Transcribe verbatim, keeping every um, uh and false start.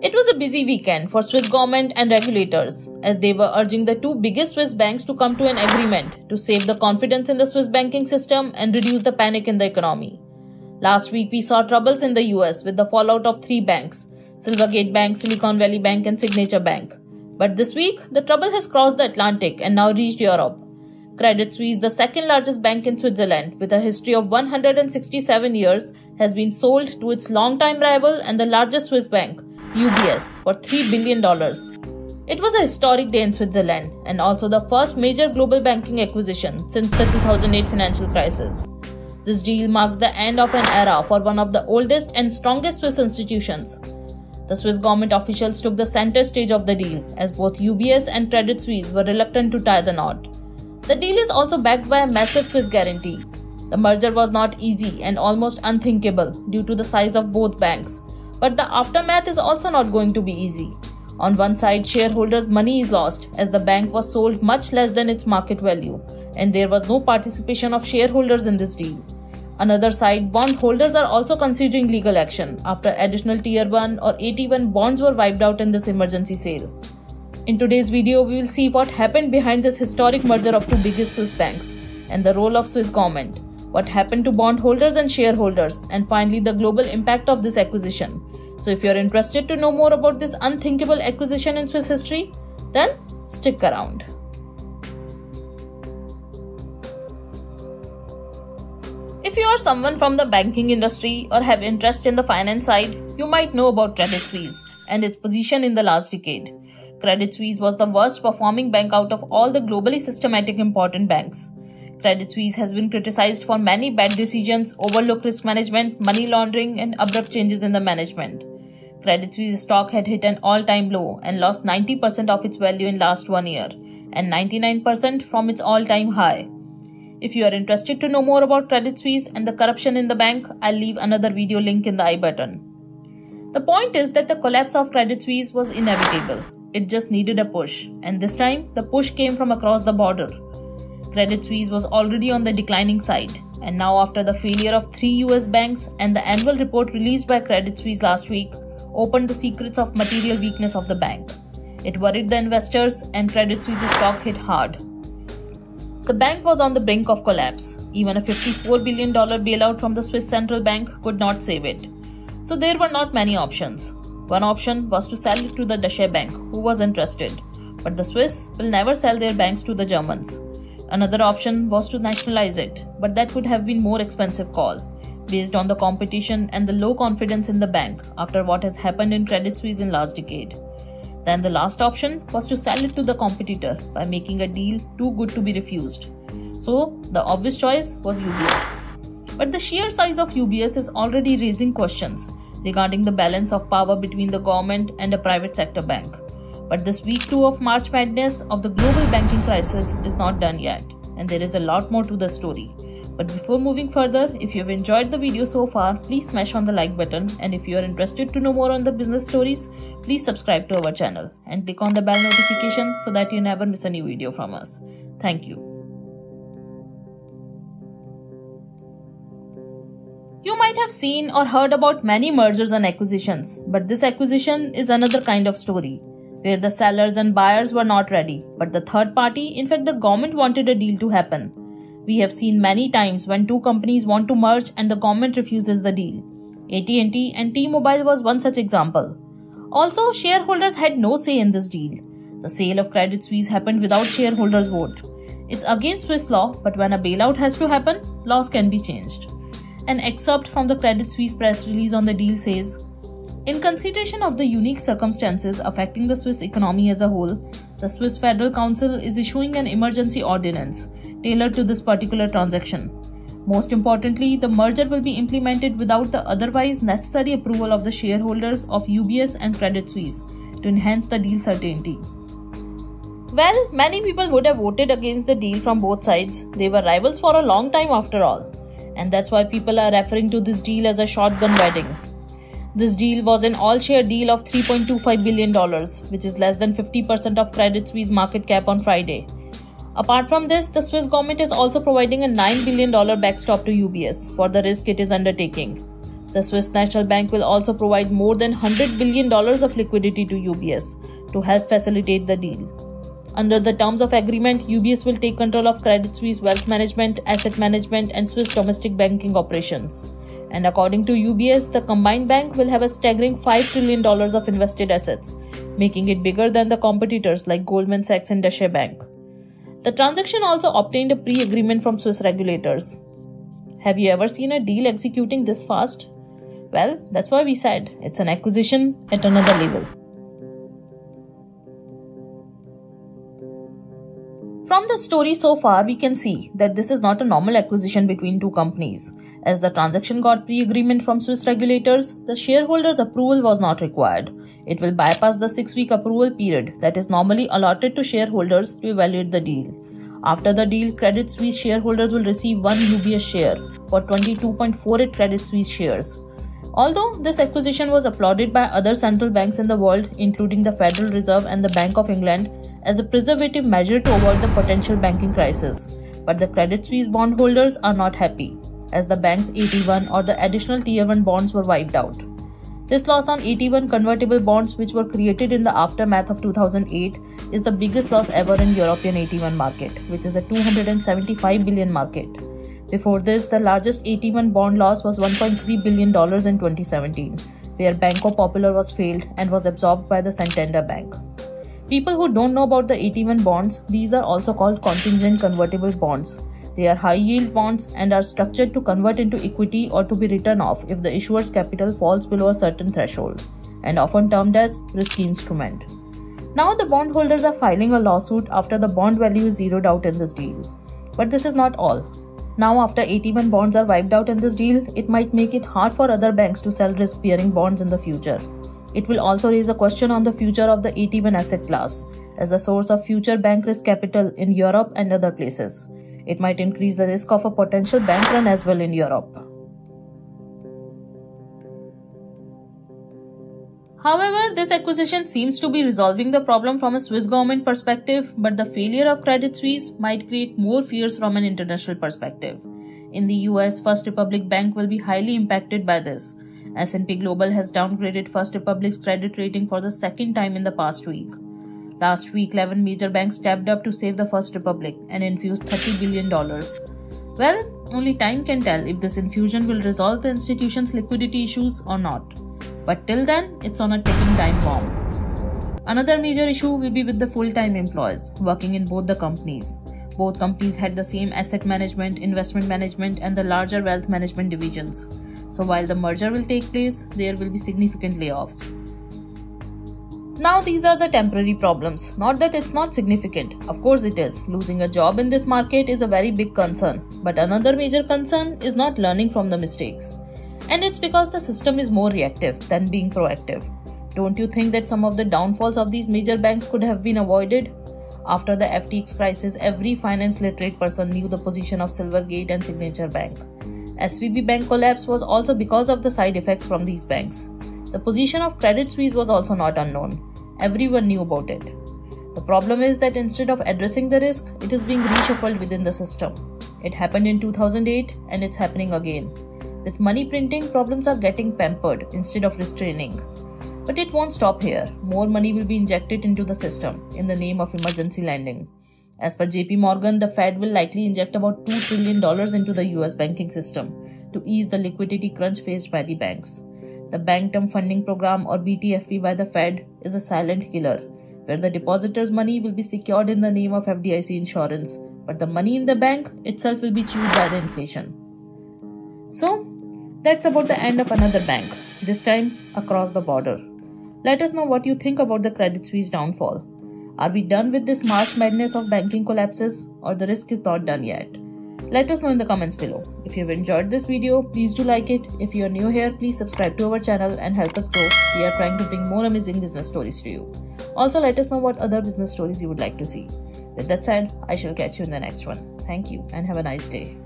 It was a busy weekend for Swiss government and regulators, as they were urging the two biggest Swiss banks to come to an agreement to save the confidence in the Swiss banking system and reduce the panic in the economy. Last week, we saw troubles in the U S with the fallout of three banks, Silvergate Bank, Silicon Valley Bank and Signature Bank. But this week, the trouble has crossed the Atlantic and now reached Europe. Credit Suisse, the second largest bank in Switzerland, with a history of one hundred sixty-seven years, has been sold to its longtime rival and the largest Swiss bank, U B S, for three billion dollars. It was a historic day in Switzerland and also the first major global banking acquisition since the two thousand eight financial crisis. This deal marks the end of an era for one of the oldest and strongest Swiss institutions. The Swiss government officials took the center stage of the deal, as both U B S and Credit Suisse were reluctant to tie the knot. The deal is also backed by a massive Swiss guarantee. The merger was not easy and almost unthinkable due to the size of both banks. But the aftermath is also not going to be easy. On one side, shareholders' money is lost as the bank was sold much less than its market value, and there was no participation of shareholders in this deal. Another side, bondholders are also considering legal action after additional Tier one or A T one bonds were wiped out in this emergency sale. In today's video, we will see what happened behind this historic merger of two biggest Swiss banks and the role of Swiss government, what happened to bondholders and shareholders, and finally the global impact of this acquisition. So if you're interested to know more about this unthinkable acquisition in Swiss history, then stick around. If you are someone from the banking industry or have interest in the finance side, you might know about Credit Suisse and its position in the last decade. Credit Suisse was the worst performing bank out of all the globally systematic important banks. Credit Suisse has been criticized for many bad decisions, overlooked risk management, money laundering, and abrupt changes in the management. Credit Suisse stock had hit an all-time low and lost ninety percent of its value in last one year and ninety-nine percent from its all-time high. If you are interested to know more about Credit Suisse and the corruption in the bank, I'll leave another video link in the I button. The point is that the collapse of Credit Suisse was inevitable. It just needed a push, and this time the push came from across the border. Credit Suisse was already on the declining side, and now after the failure of three U S banks and the annual report released by Credit Suisse last week opened the secrets of material weakness of the bank. It worried the investors, and Credit Suisse's stock hit hard. The bank was on the brink of collapse. Even a fifty-four billion dollars bailout from the Swiss Central Bank could not save it. So there were not many options. One option was to sell it to the Deutsche Bank, who was interested, but the Swiss will never sell their banks to the Germans. Another option was to nationalize it, but that would have been a more expensive call, based on the competition and the low confidence in the bank after what has happened in Credit Suisse in the last decade. Then the last option was to sell it to the competitor by making a deal too good to be refused. So the obvious choice was U B S. But the sheer size of U B S is already raising questions regarding the balance of power between the government and a private sector bank. But this week two of March madness of the global banking crisis is not done yet, and there is a lot more to the story. But before moving further, if you have enjoyed the video so far, please smash on the like button, and if you are interested to know more on the business stories, please subscribe to our channel and click on the bell notification so that you never miss a new video from us. Thank you. You might have seen or heard about many mergers and acquisitions, but this acquisition is another kind of story, where the sellers and buyers were not ready, but the third party, in fact the government, wanted a deal to happen. We have seen many times when two companies want to merge and the government refuses the deal. A T and T and T-Mobile was one such example. Also, shareholders had no say in this deal. The sale of Credit Suisse happened without shareholders' vote. It's against Swiss law, but when a bailout has to happen, laws can be changed. An excerpt from the Credit Suisse press release on the deal says, "In consideration of the unique circumstances affecting the Swiss economy as a whole, the Swiss Federal Council is issuing an emergency ordinance tailored to this particular transaction. Most importantly, the merger will be implemented without the otherwise necessary approval of the shareholders of U B S and Credit Suisse to enhance the deal certainty." Well, many people would have voted against the deal from both sides. They were rivals for a long time after all. And that's why people are referring to this deal as a shotgun wedding. This deal was an all-share deal of three point two five billion dollars, which is less than fifty percent of Credit Suisse market cap on Friday. Apart from this, the Swiss government is also providing a nine billion dollars backstop to U B S for the risk it is undertaking. The Swiss National Bank will also provide more than one hundred billion dollars of liquidity to U B S to help facilitate the deal. Under the terms of agreement, U B S will take control of Credit Suisse wealth management, asset management, and Swiss domestic banking operations. And according to U B S, the combined bank will have a staggering five trillion dollars of invested assets, making it bigger than the competitors like Goldman Sachs and Deutsche Bank. The transaction also obtained a pre-agreement from Swiss regulators. Have you ever seen a deal executing this fast? Well, that's why we said it's an acquisition at another level. From the story so far, we can see that this is not a normal acquisition between two companies. As the transaction got pre-agreement from Swiss regulators, the shareholders' approval was not required. It will bypass the six-week approval period that is normally allotted to shareholders to evaluate the deal. After the deal, Credit Suisse shareholders will receive one U B S share for twenty-two point four eight Credit Suisse shares. Although this acquisition was applauded by other central banks in the world, including the Federal Reserve and the Bank of England, as a preservative measure to avoid the potential banking crisis. But the Credit Suisse bondholders are not happy, as the bank's A T one or the additional Tier one bonds were wiped out. This loss on A T one convertible bonds, which were created in the aftermath of two thousand eight, is the biggest loss ever in European A T one market, which is the two hundred seventy-five billion dollars market. Before this, the largest A T one bond loss was one point three billion dollars in twenty seventeen, where Banco Popular was failed and was absorbed by the Santander Bank. People who don't know about the A T one bonds, these are also called contingent convertible bonds. They are high-yield bonds and are structured to convert into equity or to be written off if the issuer's capital falls below a certain threshold, and often termed as risky instrument. Now the bondholders are filing a lawsuit after the bond value is zeroed out in this deal. But this is not all. Now after A T one bonds are wiped out in this deal, it might make it hard for other banks to sell risk-bearing bonds in the future. It will also raise a question on the future of the A T one asset class as a source of future bank risk capital in Europe and other places. It might increase the risk of a potential bank run as well in Europe. However, this acquisition seems to be resolving the problem from a Swiss government perspective, but the failure of Credit Suisse might create more fears from an international perspective. In the U S, First Republic Bank will be highly impacted by this. S and P Global has downgraded First Republic's credit rating for the second time in the past week. Last week, eleven major banks stepped up to save the First Republic and infused thirty billion dollars. Well, only time can tell if this infusion will resolve the institution's liquidity issues or not. But till then, it's on a ticking time bomb. Another major issue will be with the full-time employees working in both the companies. Both companies had the same asset management, investment management, and the larger wealth management divisions. So while the merger will take place, there will be significant layoffs. Now these are the temporary problems. Not that it's not significant. Of course it is. Losing a job in this market is a very big concern. But another major concern is not learning from the mistakes. And it's because the system is more reactive than being proactive. Don't you think that some of the downfalls of these major banks could have been avoided? After the F T X crisis, every finance literate person knew the position of Silvergate and Signature Bank. S V B Bank collapse was also because of the side effects from these banks. The position of Credit Suisse was also not unknown. Everyone knew about it. The problem is that instead of addressing the risk, it is being reshuffled within the system. It happened in two thousand eight and it's happening again. With money printing, problems are getting pampered instead of restraining. But it won't stop here. More money will be injected into the system in the name of emergency lending. As per J P Morgan, the Fed will likely inject about two trillion dollars into the U S banking system to ease the liquidity crunch faced by the banks. The Bank Term Funding Program, or B T F P, by the Fed is a silent killer, where the depositors' money will be secured in the name of F D I C insurance, but the money in the bank itself will be chewed by the inflation. So, that's about the end of another bank, this time across the border. Let us know what you think about the Credit Suisse downfall. Are we done with this March madness of banking collapses, or the risk is not done yet? Let us know in the comments below. If you have enjoyed this video, please do like it. If you are new here, please subscribe to our channel and help us grow. We are trying to bring more amazing business stories to you. Also, let us know what other business stories you would like to see. With that said, I shall catch you in the next one. Thank you and have a nice day.